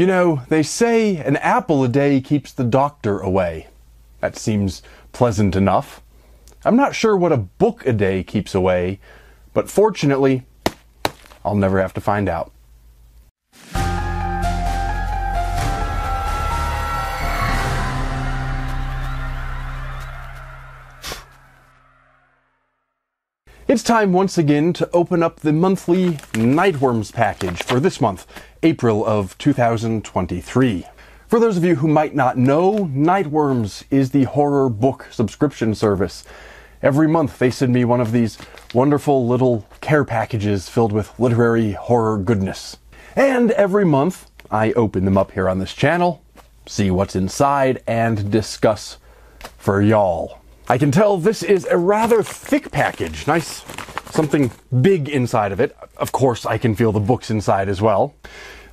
You know, they say an apple a day keeps the doctor away. That seems pleasant enough. I'm not sure what a book a day keeps away, but fortunately, I'll never have to find out. It's time once again to open up the monthly Nightworms package for this month, April of 2023. For those of you who might not know, Nightworms is the horror book subscription service. Every month they send me one of these wonderful little care packages filled with literary horror goodness. And every month I open them up here on this channel, see what's inside, and discuss for y'all. I can tell this is a rather thick package. Nice, something big inside of it. Of course, I can feel the books inside as well.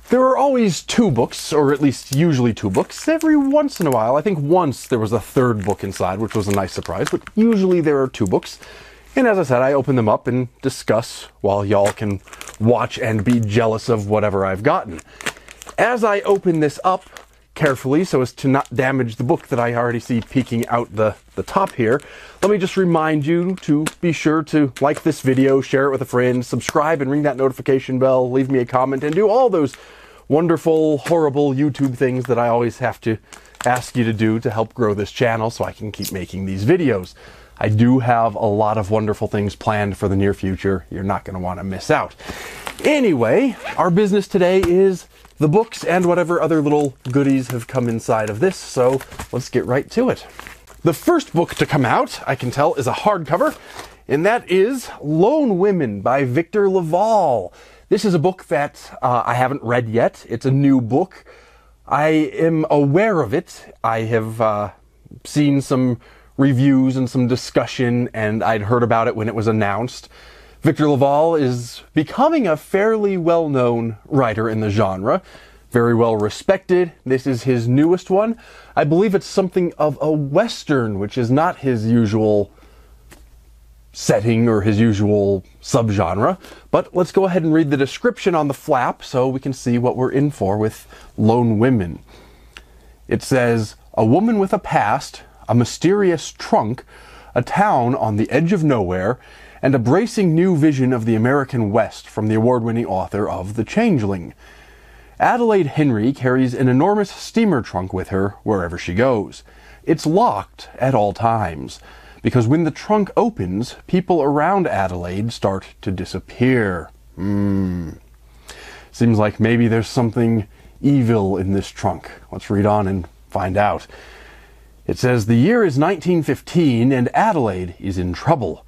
There are always two books, or at least usually two books. Every once in a while, I think once there was a third book inside, which was a nice surprise, but usually there are two books. And as I said, I open them up and discuss while y'all can watch and be jealous of whatever I've gotten. As I open this up, carefully so as to not damage the book that I already see peeking out the top here. Let me just remind you to be sure to like this video, share it with a friend, subscribe and ring that notification bell, leave me a comment, and do all those wonderful, horrible YouTube things that I always have to ask you to do to help grow this channel so I can keep making these videos. I do have a lot of wonderful things planned for the near future. You're not going to want to miss out. Anyway, our business today is the books and whatever other little goodies have come inside of this, so let's get right to it. The first book to come out, I can tell, is a hardcover, and that is Lone Women by Victor LaValle. This is a book that I haven't read yet. It's a new book. I am aware of it. I have seen some reviews and some discussion, and I'd heard about it when it was announced. Victor LaValle is becoming a fairly well-known writer in the genre, very well respected. This is his newest one. I believe it's something of a Western, which is not his usual setting or his usual subgenre. But let's go ahead and read the description on the flap so we can see what we're in for with Lone Women. It says, a woman with a past, a mysterious trunk, a town on the edge of nowhere, and a bracing new vision of the American West from the award-winning author of The Changeling. Adelaide Henry carries an enormous steamer trunk with her wherever she goes. It's locked at all times, because when the trunk opens, people around Adelaide start to disappear. Seems like maybe there's something evil in this trunk. Let's read on and find out. It says, the year is 1915 and Adelaide is in trouble.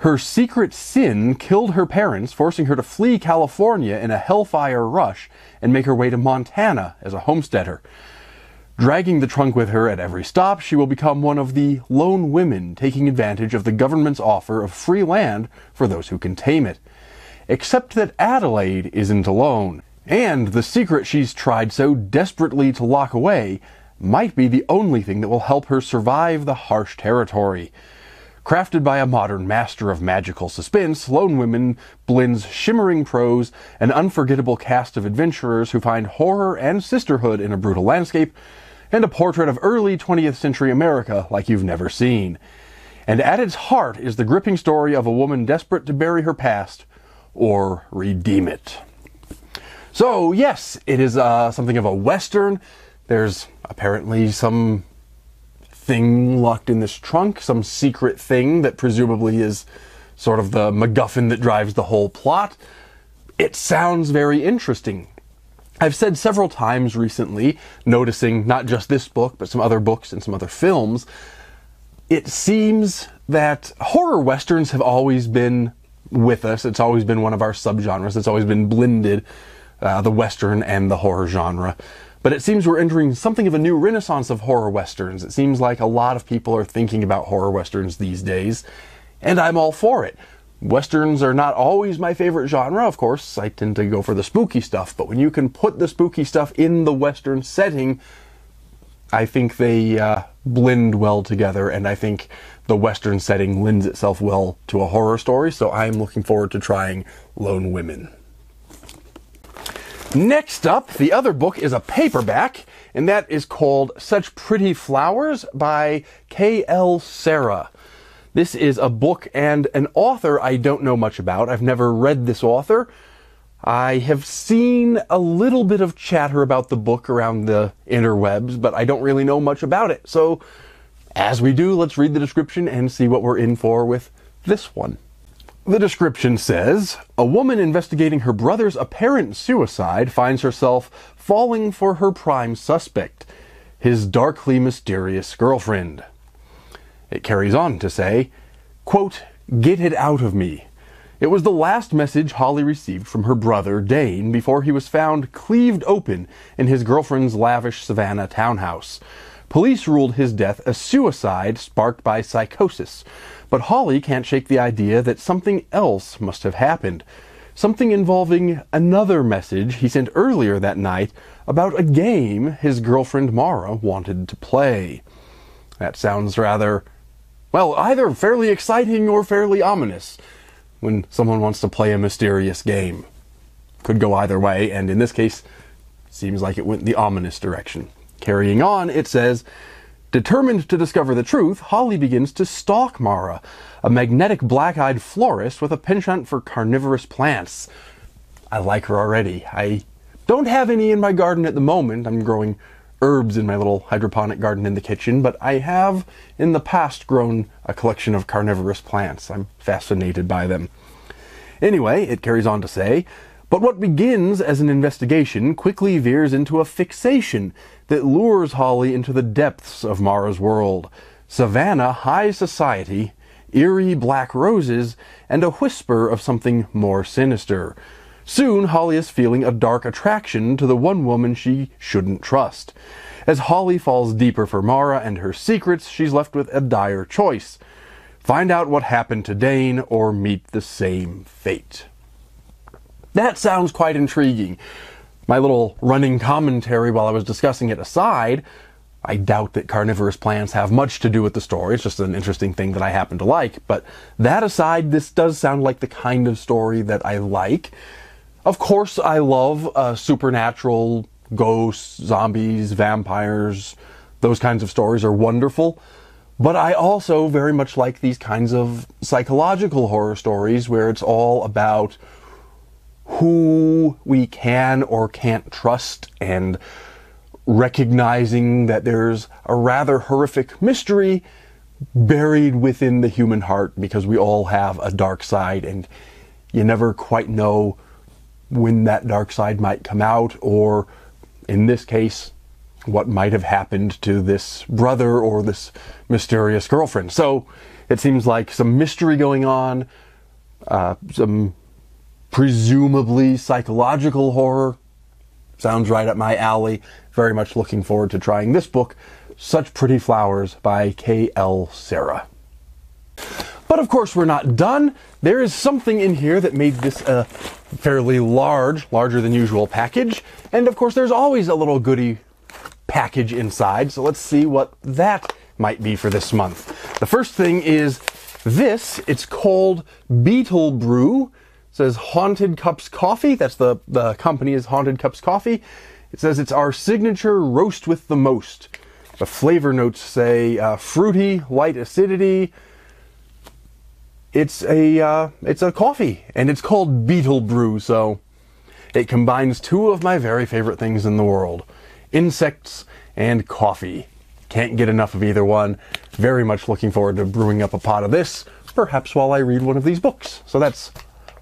Her secret sin killed her parents, forcing her to flee California in a hellfire rush and make her way to Montana as a homesteader. Dragging the trunk with her at every stop, she will become one of the lone women, taking advantage of the government's offer of free land for those who can tame it. Except that Adelaide isn't alone, and the secret she's tried so desperately to lock away might be the only thing that will help her survive the harsh territory. Crafted by a modern master of magical suspense, Lone Women blends shimmering prose, an unforgettable cast of adventurers who find horror and sisterhood in a brutal landscape, and a portrait of early 20th century America like you've never seen. And at its heart is the gripping story of a woman desperate to bury her past or redeem it. So yes, it is something of a Western. There's apparently some thing locked in this trunk, some secret thing that presumably is sort of the MacGuffin that drives the whole plot. It sounds very interesting. I've said several times recently, noticing not just this book, but some other books and some other films, it seems that horror westerns have always been with us. It's always been one of our subgenres. It's always been blended, the Western and the horror genre. But it seems we're entering something of a new renaissance of horror westerns. It seems like a lot of people are thinking about horror westerns these days, and I'm all for it. Westerns are not always my favorite genre, of course. I tend to go for the spooky stuff, but when you can put the spooky stuff in the Western setting, I think they blend well together, and I think the Western setting lends itself well to a horror story, so I'm looking forward to trying Lone Women. Next up, the other book is a paperback, and that is called Such Pretty Flowers by K. L. Cerra. This is a book and an author I don't know much about. I've never read this author. I have seen a little bit of chatter about the book around the interwebs, but I don't really know much about it. So, as we do, let's read the description and see what we're in for with this one. The description says, a woman investigating her brother's apparent suicide finds herself falling for her prime suspect, his darkly mysterious girlfriend. It carries on to say, quote, "Get it out of me." It was the last message Holly received from her brother, Dane, before he was found cleaved open in his girlfriend's lavish Savannah townhouse. Police ruled his death a suicide sparked by psychosis, but Holly can't shake the idea that something else must have happened, something involving another message he sent earlier that night about a game his girlfriend Mara wanted to play. That sounds rather, well, either fairly exciting or fairly ominous when someone wants to play a mysterious game. Could go either way, and in this case, seems like it went the ominous direction. Carrying on, it says, determined to discover the truth, Holly begins to stalk Mara, a magnetic black-eyed florist with a penchant for carnivorous plants. I like her already. I don't have any in my garden at the moment. I'm growing herbs in my little hydroponic garden in the kitchen, but I have in the past grown a collection of carnivorous plants. I'm fascinated by them. Anyway, it carries on to say, but what begins as an investigation quickly veers into a fixation that lures Holly into the depths of Mara's world. Savannah, high society, eerie black roses, and a whisper of something more sinister. Soon, Holly is feeling a dark attraction to the one woman she shouldn't trust. As Holly falls deeper for Mara and her secrets, she's left with a dire choice. Find out what happened to Dane or meet the same fate. That sounds quite intriguing. My little running commentary while I was discussing it aside, I doubt that carnivorous plants have much to do with the story. It's just an interesting thing that I happen to like. But that aside, this does sound like the kind of story that I like. Of course, I love supernatural, ghosts, zombies, vampires. Those kinds of stories are wonderful. But I also very much like these kinds of psychological horror stories where it's all about who we can or can't trust and recognizing that there's a rather horrific mystery buried within the human heart because we all have a dark side and you never quite know when that dark side might come out or, in this case, what might have happened to this brother or this mysterious girlfriend. So it seems like some mystery going on, some presumably psychological horror. Sounds right up my alley. Very much looking forward to trying this book, Such Pretty Flowers by K. L. Cerra. But of course we're not done. There is something in here that made this a fairly larger than usual package. And of course there's always a little goodie package inside. So let's see what that might be for this month. The first thing is this. It's called Beetle Brew. It says Haunted Cups Coffee. That's the company is Haunted Cups Coffee. It says it's our signature roast with the most. The flavor notes say fruity, light acidity. It's a coffee, and it's called Beetle Brew, so it combines two of my very favorite things in the world, insects and coffee. Can't get enough of either one. Very much looking forward to brewing up a pot of this, perhaps while I read one of these books. So that's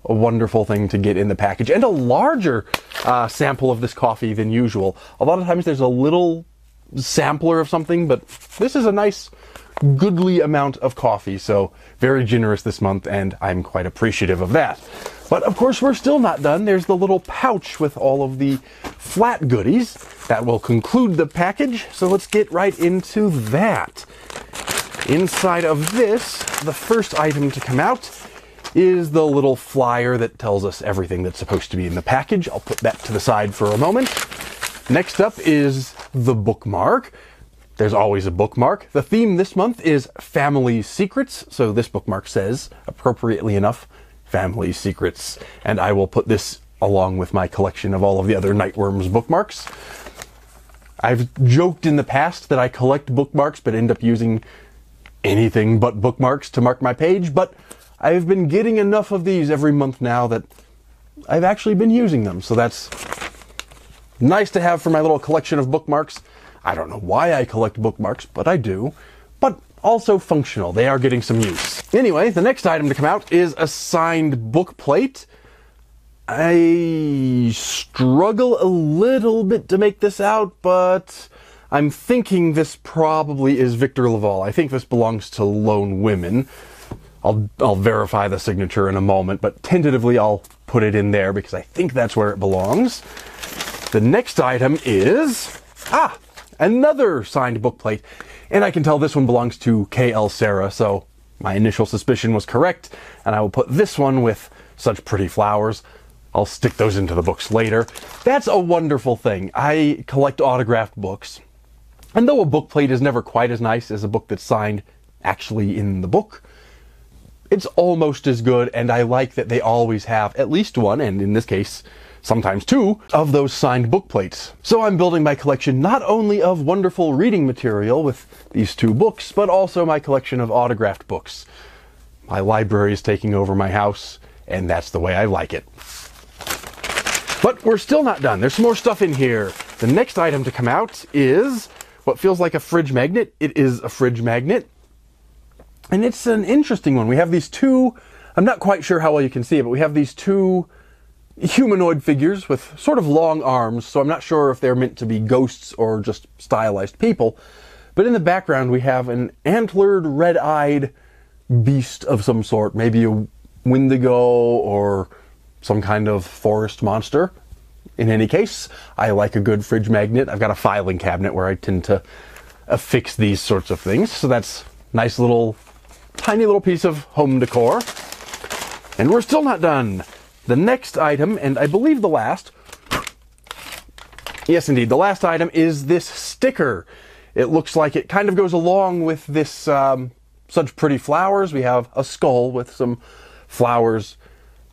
a wonderful thing to get in the package, and a larger sample of this coffee than usual. A lot of times there's a little sampler of something, but this is a nice, goodly amount of coffee, so very generous this month, and I'm quite appreciative of that. But of course, we're still not done. There's the little pouch with all of the flat goodies. That will conclude the package, so let's get right into that. Inside of this, the first item to come out is the little flyer that tells us everything that's supposed to be in the package. I'll put that to the side for a moment. Next up is the bookmark. There's always a bookmark. The theme this month is Family Secrets, so this bookmark says, appropriately enough, Family Secrets. And I will put this along with my collection of all of the other Nightworms bookmarks. I've joked in the past that I collect bookmarks but end up using anything but bookmarks to mark my page, but I've been getting enough of these every month now that I've actually been using them, so that's nice to have for my little collection of bookmarks. I don't know why I collect bookmarks, but I do. But also functional. They are getting some use. Anyway, the next item to come out is a signed book plate. I struggle a little bit to make this out, but I'm thinking this probably is Victor LaValle. I think this belongs to Lone Women. I'll verify the signature in a moment, but tentatively I'll put it in there because I think that's where it belongs. The next item is, another signed book plate. And I can tell this one belongs to K. L. Cerra, so my initial suspicion was correct, and I will put this one with Such Pretty Flowers. I'll stick those into the books later. That's a wonderful thing. I collect autographed books. And though a book plate is never quite as nice as a book that's signed actually in the book, it's almost as good, and I like that they always have at least one, and in this case, sometimes two, of those signed book plates. So I'm building my collection not only of wonderful reading material with these two books, but also my collection of autographed books. My library is taking over my house, and that's the way I like it. But we're still not done. There's some more stuff in here. The next item to come out is what feels like a fridge magnet. It is a fridge magnet, and it's an interesting one. We have these two, I'm not quite sure how well you can see it, but we have these two humanoid figures with sort of long arms, so I'm not sure if they're meant to be ghosts or just stylized people. But in the background we have an antlered, red-eyed beast of some sort, maybe a wendigo or some kind of forest monster. In any case, I like a good fridge magnet. I've got a filing cabinet where I tend to affix these sorts of things, so that's nice little, tiny little piece of home decor. And we're still not done. The next item, and I believe the last, yes indeed, the last item is this sticker. It looks like it kind of goes along with this Such Pretty Flowers. We have a skull with some flowers.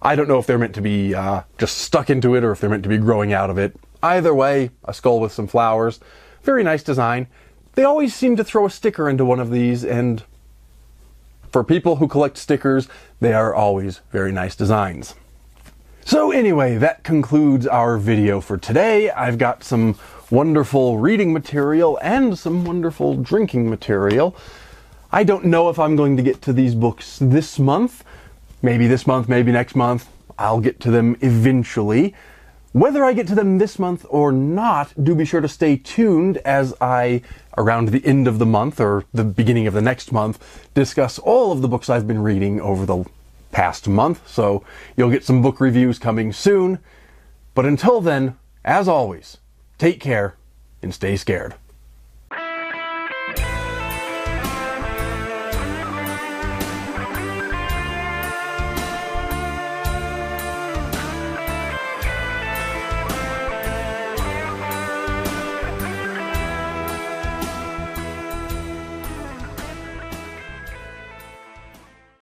I don't know if they're meant to be just stuck into it or if they're meant to be growing out of it. Either way, a skull with some flowers. Very nice design. They always seem to throw a sticker into one of these, and for people who collect stickers, they are always very nice designs. So anyway, that concludes our video for today. I've got some wonderful reading material and some wonderful drinking material. I don't know if I'm going to get to these books this month. Maybe this month, maybe next month. I'll get to them eventually. Whether I get to them this month or not, do be sure to stay tuned as I, around the end of the month or the beginning of the next month, discuss all of the books I've been reading over the past month, so you'll get some book reviews coming soon. But until then, as always, take care and stay scared.